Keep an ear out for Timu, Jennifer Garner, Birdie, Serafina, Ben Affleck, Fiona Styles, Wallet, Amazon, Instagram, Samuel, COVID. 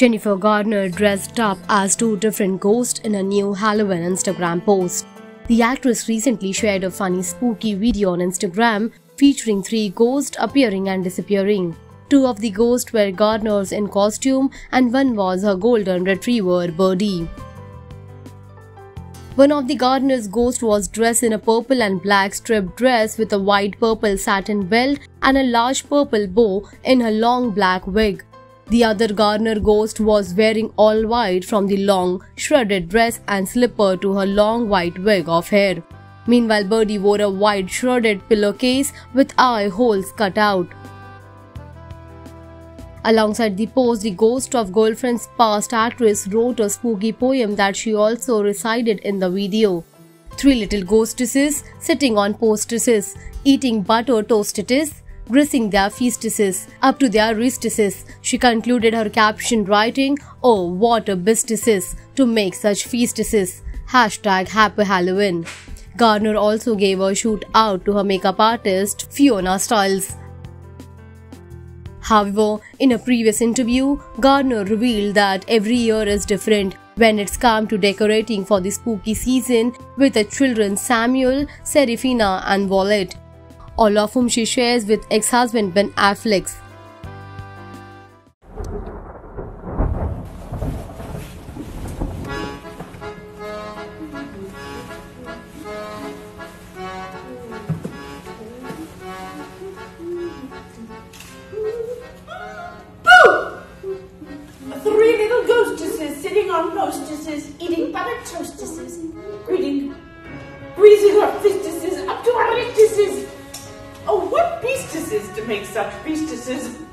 Jennifer Garner dressed up as two different ghosts in a new Halloween Instagram post. The actress recently shared a funny spooky video on Instagram featuring three ghosts appearing and disappearing. Two of the ghosts were gardeners in costume and one was her golden retriever, Birdie. One of the gardener's ghost was dressed in a purple and black striped dress with a wide purple satin belt and a large purple bow in her long black wig. The other gardener ghost was wearing all white from the long, shredded dress and slipper to her long white wig of hair. Meanwhile, Birdie wore a white shredded pillowcase with eye holes cut out. Alongside the post, the ghost of girlfriend's past actress wrote a spooky poem that she also recited in the video. Three little ghostesses sitting on postesses, eating butter toastettes, dressing their feastuses up to their wristeses. She concluded her caption writing, "Oh, what a businesses to make such feastuses. Hashtag Happy Halloween." Garner also gave a shout out to her makeup artist, Fiona Styles. However, in a previous interview, Garner revealed that every year is different when it's come to decorating for the spooky season with her children Samuel, Serafina and Wallet, all of whom she shares with ex-husband Ben Affleck. Sitting on postesses, eating butter toastesses, greasing her fistuses up to our wristeses. Oh, what beastuses to make such beastuses!